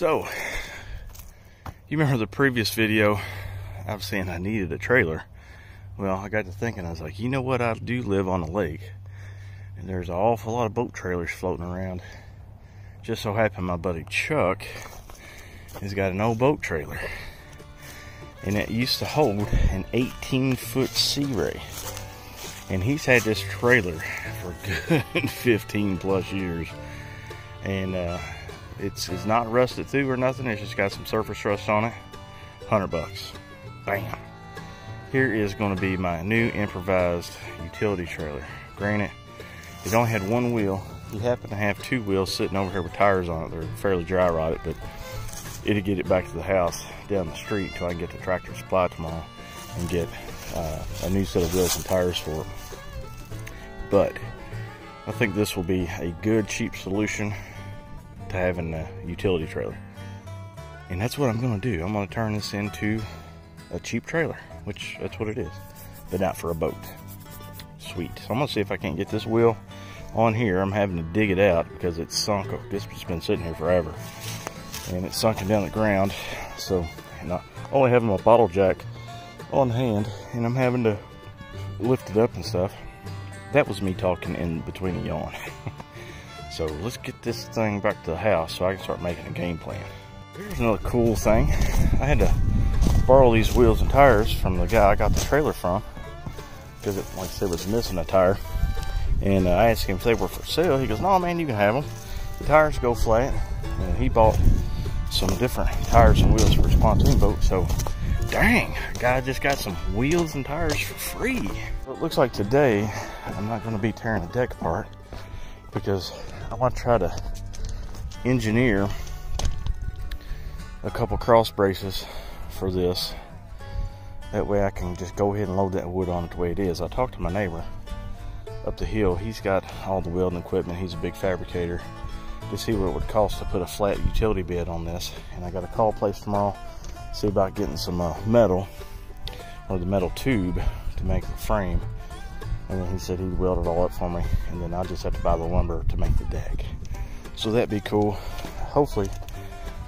So, you remember the previous video, I was saying I needed a trailer. Well, I got to thinking, I was like, you know what, I do live on a lake. And there's an awful lot of boat trailers floating around. Just so happened my buddy Chuck has got an old boat trailer. And it used to hold an 18-foot Sea Ray. And he's had this trailer for a good 15 plus years. And it's not rusted through or nothing. It's just got some surface rust on it. $100. Bam. Here is going to be my new improvised utility trailer. Granted, it only had one wheel. You happen to have two wheels sitting over here with tires on it. They're fairly dry rotted, but it'll get it back to the house down the street until I can get the Tractor Supply tomorrow and get a new set of wheels and tires for it. But I think this will be a good, cheap solution to having a utility trailer. And that's what I'm going to do. I'm going to turn this into a cheap trailer, which that's what it is, but not for a boat. Sweet. So I'm going to see if I can't get this wheel on here. I'm having to dig it out because it's sunk. This has been sitting here forever. And it's sunken down the ground. So, and I only have my bottle jack on hand, and I'm having to lift it up and stuff. That was me talking in between a yawn. So let's get this thing back to the house so I can start making a game plan. Here's another cool thing. I had to borrow these wheels and tires from the guy I got the trailer from because it, like I said, was missing a tire. And I asked him if they were for sale. He goes, no, man, you can have them. The tires go flat. And he bought some different tires and wheels for his pontoon boat. So, dang, guy just got some wheels and tires for free. So it looks like today I'm not going to be tearing the deck apart because I want to try to engineer a couple cross braces for this. That way I can just go ahead and load that wood on it the way it is. I talked to my neighbor up the hill. He's got all the welding equipment. He's a big fabricator. To see what it would cost to put a flat utility bed on this. And I got a call place tomorrow, see about getting some metal, or the metal tube to make the frame. And then he said he'd weld it all up for me, and then I just have to buy the lumber to make the deck. So that'd be cool. Hopefully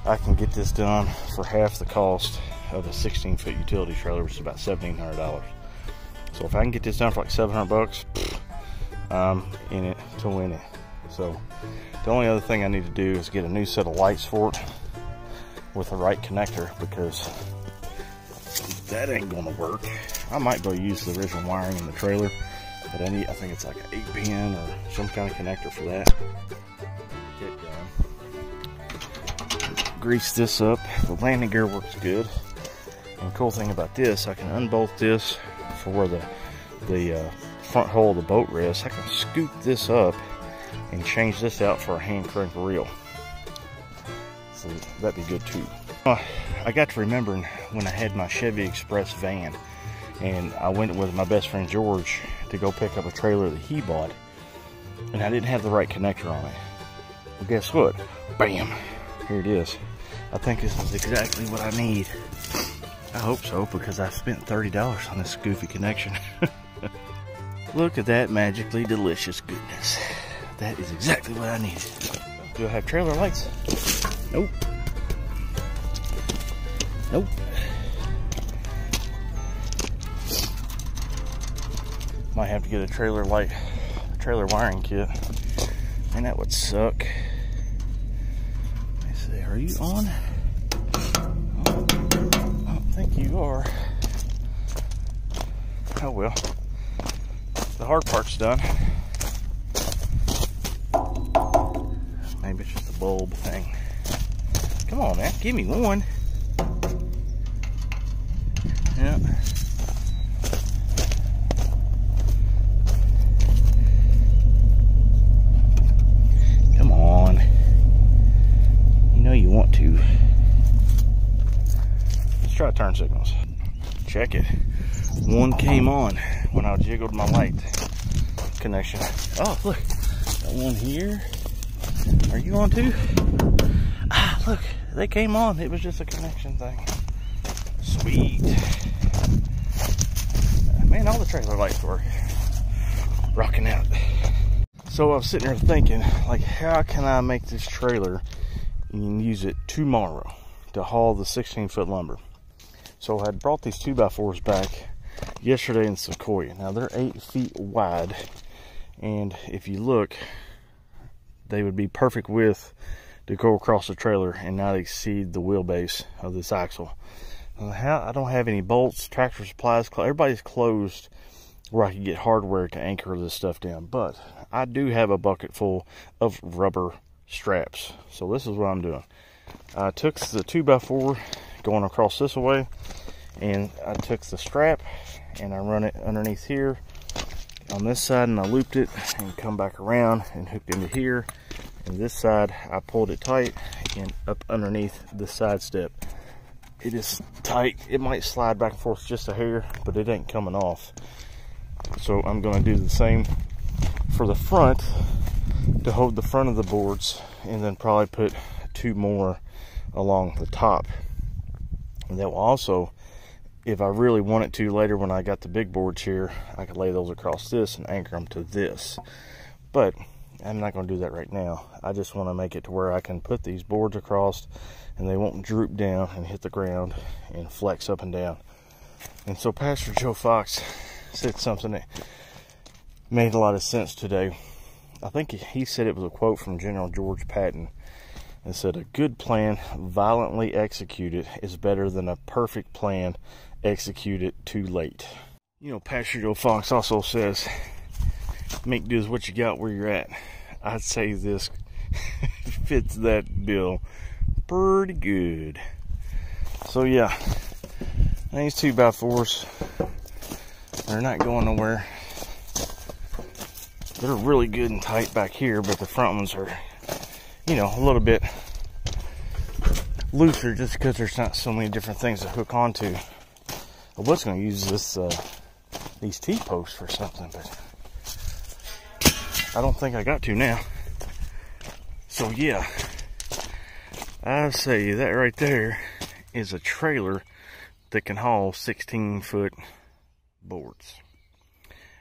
I can get this done for half the cost of a 16-foot utility trailer, which is about $1,700. So if I can get this done for like $700, I'm in it to win it. So the only other thing I need to do is get a new set of lights for it with the right connector, because that ain't gonna work. I might go use the original wiring in the trailer, but I think it's like an 8-pin or some kind of connector for that. Get going. Grease this up. The landing gear works good. And the cool thing about this, I can unbolt this for where the front hole of the boat rests. I can scoop this up and change this out for a hand crank reel. So that'd be good too. I got to remembering when I had my Chevy Express van, and I went with my best friend George to go pick up a trailer that he bought, and I didn't have the right connector on it. Well, guess what? Bam! Here it is. I think this is exactly what I need. I hope so, because I spent $30 on this goofy connection. Look at that magically delicious goodness. That is exactly what I needed. Do I have trailer lights? Nope. Nope. Might have to get a trailer wiring kit. And that would suck. Let's see, are you on? I don't think you are. Oh well. The hard part's done. Maybe it's just a bulb thing. Come on, man. Give me one. Yeah. Come on. You know you want to. Let's try turn signals. Check it. One came on when I jiggled my light connection. Oh, look. Got one here. Are you on too? Ah, look, they came on. It was just a connection thing. Sweet. Man, all the trailer lights were rocking out. So I was sitting there thinking, like, how can I make this trailer and you can use it tomorrow to haul the 16-foot lumber. So I had brought these 2x4s back yesterday in Sequoia. Now they're 8 feet wide, and if you look, they would be perfect width to go across the trailer and not exceed the wheelbase of this axle. Now, I don't have any bolts, Tractor Supplies, everybody's closed where I can get hardware to anchor this stuff down, but I do have a bucket full of rubber straps. So this is what I'm doing. I took the 2x4 going across this way, and I took the strap and I run it underneath here on this side, and I looped it and come back around and hooked into here, and this side I pulled it tight and up underneath the side step. It is tight. It might slide back and forth just a hair, but it ain't coming off. So I'm going to do the same for the front to hold the front of the boards, and then probably put 2 more along the top. And that will also, if I really wanted to later when I got the big boards here, I could lay those across this and anchor them to this. But I'm not going to do that right now. I just want to make it to where I can put these boards across and they won't droop down and hit the ground and flex up and down. And so Pastor Joe Fox said something that made a lot of sense today. I think he said it was a quote from General George Patton. It said, "A good plan violently executed is better than a perfect plan executed too late." You know, Pastor Joe Fox also says, "Make do with what you got where you're at." I'd say this fits that bill pretty good. So yeah, these 2x4s, they're not going nowhere. They're really good and tight back here, but the front ones are, you know, a little bit looser just because there's not so many different things to hook onto. I was going to use this these T-posts for something, but I don't think I got to now. So yeah, I say that right there is a trailer that can haul 16-foot boards.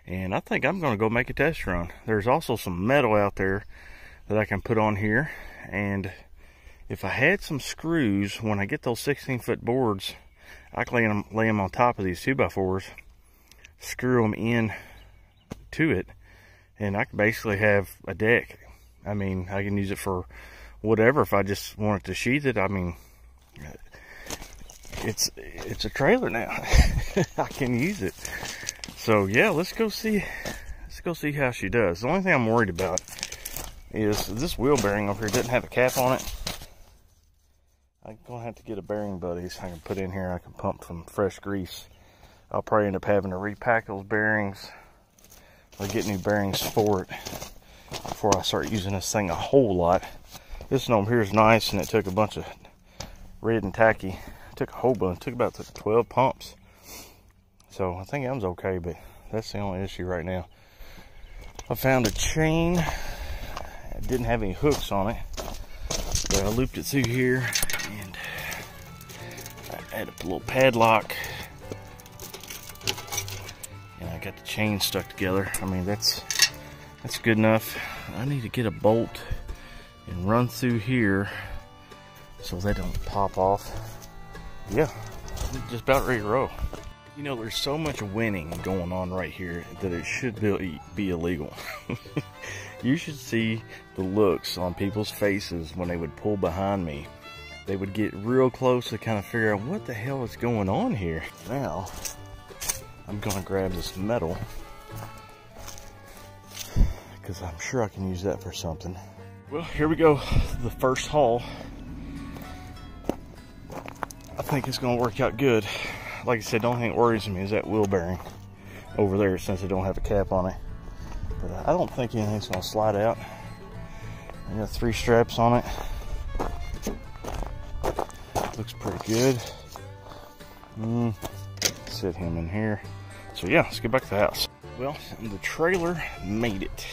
And I think I'm going to go make a test run. There's also some metal out there that I can put on here, and if I had some screws, when I get those 16-foot boards, I can lay them on top of these 2x4s, screw them in to it, and I can basically have a deck. I mean, I can use it for whatever. If I just wanted to sheath it, I mean, it's a trailer now. I can use it. So yeah, let's go see how she does. The only thing I'm worried about is this wheel bearing over here doesn't have a cap on it. I'm gonna have to get a bearing buddies I can put in here. I can pump some fresh grease. I'll probably end up having to repack those bearings or get new bearings for it before I start using this thing a whole lot. This one over here is nice, and it took a bunch of red and tacky. It took a whole bunch. It took about 12 pumps. So I think that was okay, but that's the only issue right now. I found a chain. It didn't have any hooks on it, but I looped it through here, and I had a little padlock, and I got the chain stuck together. I mean, that's good enough. I need to get a bolt and run through here so they don't pop off. Yeah, just about ready to roll. You know, there's so much winning going on right here that it should be illegal. You should see the looks on people's faces when they would pull behind me. They would get real close to kind of figure out what the hell is going on here. Now, I'm going to grab this metal because I'm sure I can use that for something. Well, here we go. The first haul. I think it's going to work out good. Like I said, the only thing that worries me is that wheel bearing over there since it don't have a cap on it. But I don't think anything's going to slide out. I got 3 straps on it. Looks pretty good. Sit him in here. So yeah, let's get back to the house. Well, the trailer made it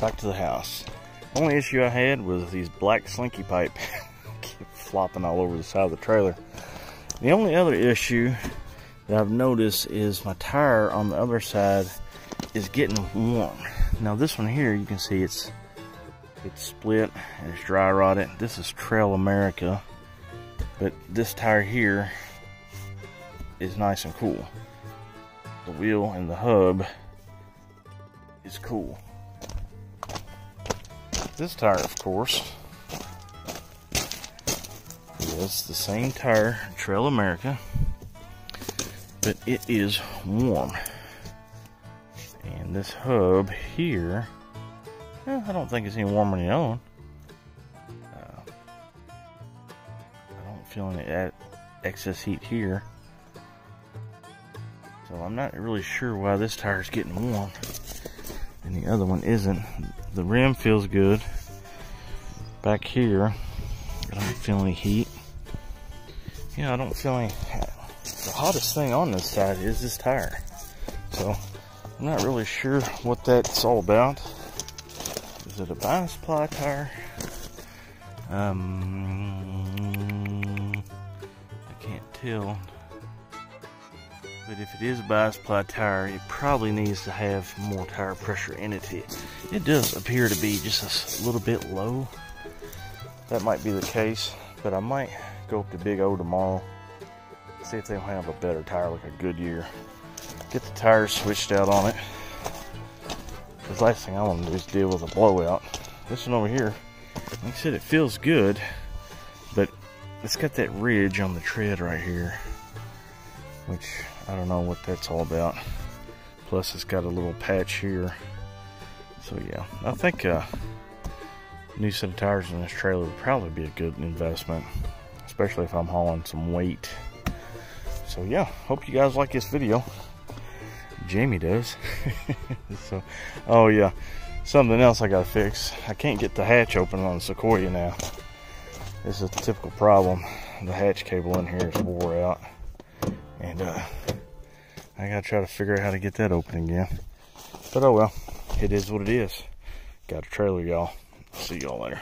back to the house. Only issue I had was these black slinky pipe keep flopping all over the side of the trailer. The only other issue that I've noticed is my tire on the other side is getting warm. Now this one here, you can see it's It's split and it's dry rotted. This is Trail America, but this tire here is nice and cool. The wheel and the hub is cool. This tire, of course, is the same tire, Trail America, but it is warm. And this hub here, well, I don't think it's any warmer than the other one. I don't feel any excess heat here. So I'm not really sure why this tire is getting warm and the other one isn't. The rim feels good. Back here, I don't feel any heat. You know, I don't feel any. The hottest thing on this side is this tire. So I'm not really sure what that's all about. Is it a bi-supply tire? I can't tell. But if it is a bi-supply tire, it probably needs to have more tire pressure in it. It does appear to be just a little bit low. That might be the case, but I might go up to Big O tomorrow, see if they'll have a better tire, like a Goodyear. Get the tires switched out on it. The last thing I want to do is deal with a blowout. This one over here, like I said, it feels good, but it's got that ridge on the tread right here, which I don't know what that's all about. Plus it's got a little patch here. So yeah, I think a new set of tires in this trailer would probably be a good investment, especially if I'm hauling some weight. So yeah, hope you guys like this video. Jamie does. So, oh yeah, something else I gotta fix. I can't get the hatch open on the Sequoia now. This is a typical problem. The hatch cable in here is wore out. And I gotta try to figure out how to get that open again. But oh well, it is what it is. Got a trailer, y'all. See y'all later.